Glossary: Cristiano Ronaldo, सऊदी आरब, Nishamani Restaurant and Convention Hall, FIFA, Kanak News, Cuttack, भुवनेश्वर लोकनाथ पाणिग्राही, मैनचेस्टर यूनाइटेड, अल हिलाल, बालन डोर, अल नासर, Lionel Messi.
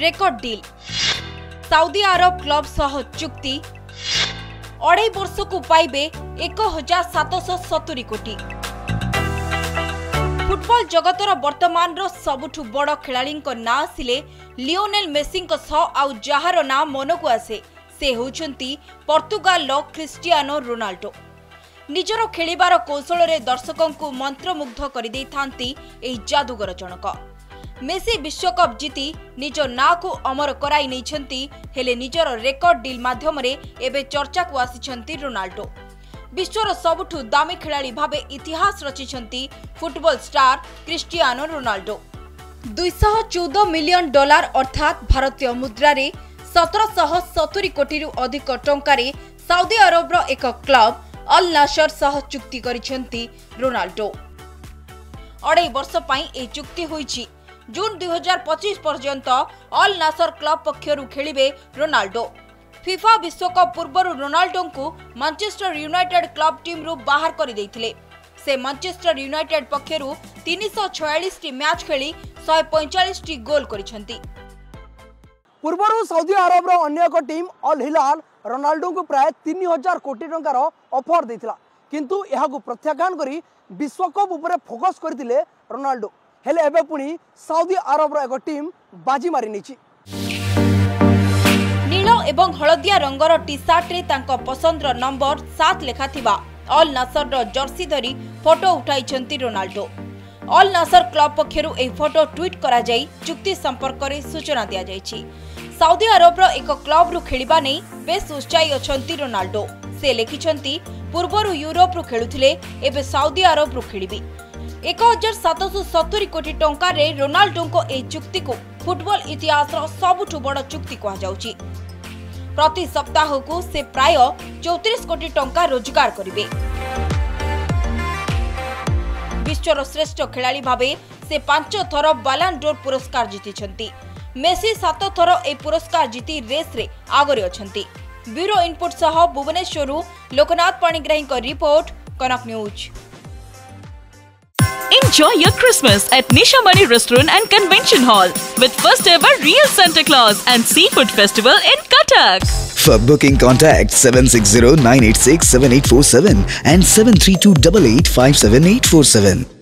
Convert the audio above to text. Record deal सऊदी आरब club सह चुक्ति अढ़ाई वर्ष को पाइबे 1770 कोटी। फुटबॉल जगतर वर्तमान रो सबुठु बड़ खिलाड़ी ना आसिले लियोनेल मेसी आउ जहार ना मन को आसे से होउछंती पोर्तुगाल रो क्रिस्टियानो रोनाल्डो। निजरो खेलिबार कौशल रे दर्शकों मंत्रमुग्ध करिदे थांती एही जादूगर जनक। मेसी विश्वकप जीति निज ना को अमर कराई नहीं हेले निजर रेकर्ड डील माध्यम एबे चर्चा को आसी रोनाल्डो। विश्वर सबुठु दामी खिलाड़ी भावे इतिहास रचिछंती football star Cristiano Ronaldo. 214 million dollar अर्थात भारतीय मुद्रा रे 1770 कोटी अधिक टंकार साउदी अरब रो एक क्लब अल नासर सह चुक्ति करिछंती रोनाल्डो। 2.5 वर्ष पई ए चुक्ति होईछि। जून 2025 पर्यंत अल नासर क्लब पक्षर खेलिबे रोनाल्डो। फिफा विश्वकप पूर्व रोनाल्डो को मैनचेस्टर यूनाइटेड क्लब टीम रु बाहर कर देथिले। से मैनचेस्टर यूनाइटेड पक्षर 346 टी मैच खेली 145 टी गोल करिसेंती। पूर्व सऊदी अरब रो अन्य एक टीम अल हिलाल रोनाल्डो को प्राय 3000 कोटी टंका रो ऑफर देथिला, किंतु यहा को प्रत्याख्यान करी विश्वकप ऊपर फोकस करथिले रोनाल्डो। हेले एबे पुनी सऊदी अरब रो एक टीम बाजी मारी नेछि। नीलो एवं हलदिया रंगर टी-शर्ट रे तांको पसंद रो नंबर 7 लेखा थिबा अल नासर रो जर्सी धरी फोटो उठाइछंती रोनाल्डो। अल नासर क्लब पक्षरु ए फोटो ट्वीट करा जाई चुक्ति संपर्क रे सूचना दिया जाईछि। सऊदी अरब रो एक क्लब रु खेलिबा नै बेस उत्साही अछंती रोनाल्डो। से लेखिछंती पूर्व रु यूरोप रु खेलुथिले एबे सऊदी अरब रु खेलिबी। 1770 कोटी टंका रे रोनाल्डो को ए चुक्ति को फुटबॉल इतिहास रो सबुठु बड़ चुक्ति कहा जाउची। प्रति सप्ताह को से प्राय 34 कोटी टंका रोजगार करिवे। विश्वर श्रेष्ठ खिलाड़ी भाबे से 5 थर बालन डोर पुरस्कार जीति छंती। मेसी 7 थर ए पुरस्कार जीति रेस रे आगरे अछंती। ब्यूरो इनपुट सह भुवनेश्वर लोकनाथ पाणिग्राही को report, Kanak news. Enjoy your Christmas at Nishamani Restaurant and Convention Hall with first ever real Santa Claus and seafood festival in Cuttack. For booking contact 760-986-7847 and 732-8857847.